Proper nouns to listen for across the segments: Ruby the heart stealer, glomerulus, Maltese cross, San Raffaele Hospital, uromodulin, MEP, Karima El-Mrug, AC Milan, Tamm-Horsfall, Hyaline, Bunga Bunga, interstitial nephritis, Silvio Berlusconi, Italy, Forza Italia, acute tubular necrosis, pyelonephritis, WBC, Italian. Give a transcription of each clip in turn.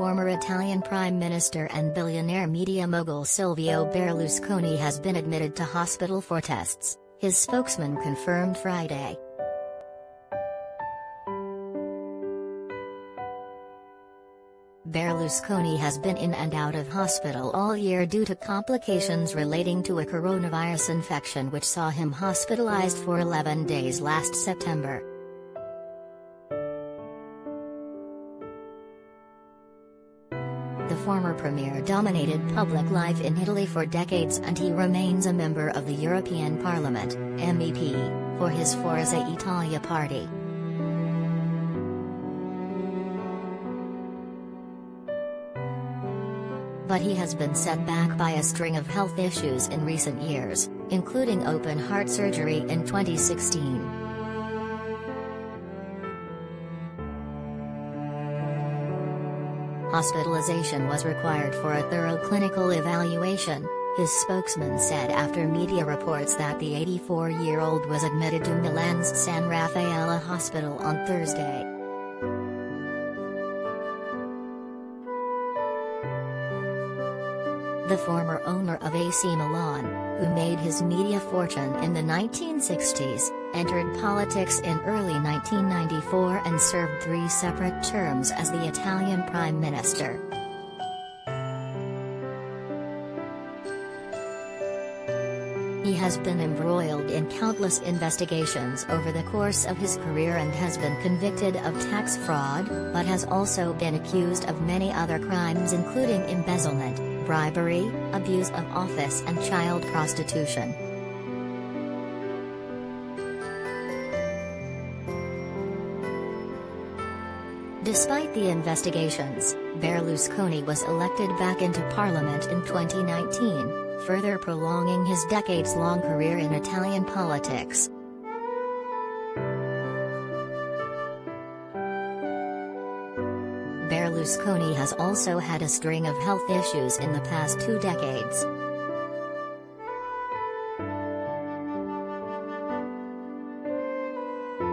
former Italian Prime Minister and billionaire media mogul Silvio Berlusconi has been admitted to hospital for tests, his spokesman confirmed Friday. Berlusconi has been in and out of hospital all year due to complications relating to a coronavirus infection which saw him hospitalized for 11 days last September. The former premier dominated public life in Italy for decades and he remains a member of the European Parliament, MEP, for his Forza Italia party. But he has been set back by a string of health issues in recent years, including open heart surgery in 2016. Hospitalization was required for a thorough clinical evaluation, his spokesman said after media reports that the 84-year-old was admitted to Milan's San Raffaele Hospital on Thursday. The former owner of AC Milan, who made his media fortune in the 1960s, entered politics in early 1994 and served three separate terms as the Italian Prime Minister. He has been embroiled in countless investigations over the course of his career and has been convicted of tax fraud, but has also been accused of many other crimes including embezzlement, bribery, abuse of office and child prostitution. Despite the investigations, Berlusconi was elected back into parliament in 2019, further prolonging his decades-long career in Italian politics. Berlusconi has also had a string of health issues in the past 2 decades.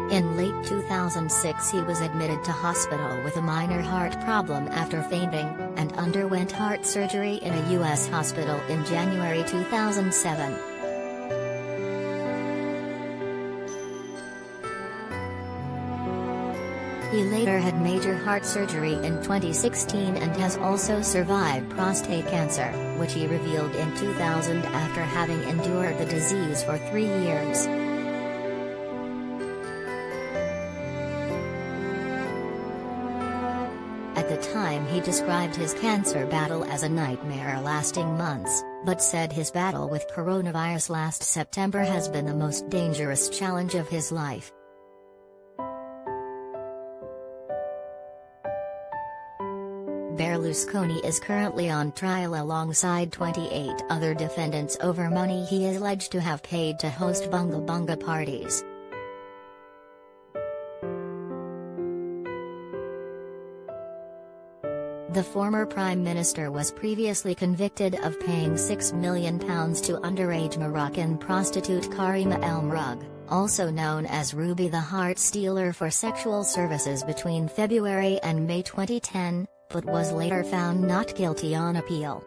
In late 2006 he was admitted to hospital with a minor heart problem after fainting, and underwent heart surgery in a U.S. hospital in January 2007. He later had major heart surgery in 2016 and has also survived prostate cancer, which he revealed in 2000 after having endured the disease for 3 years. At the time he described his cancer battle as a nightmare lasting months, but said his battle with coronavirus last September has been the most dangerous challenge of his life. Berlusconi is currently on trial alongside 28 other defendants over money he is alleged to have paid to host Bunga Bunga parties. The former Prime Minister was previously convicted of paying £6 million to underage Moroccan prostitute Karima El-Mrug, also known as Ruby the Heart Stealer, for sexual services between February and May 2010. But was later found not guilty on appeal.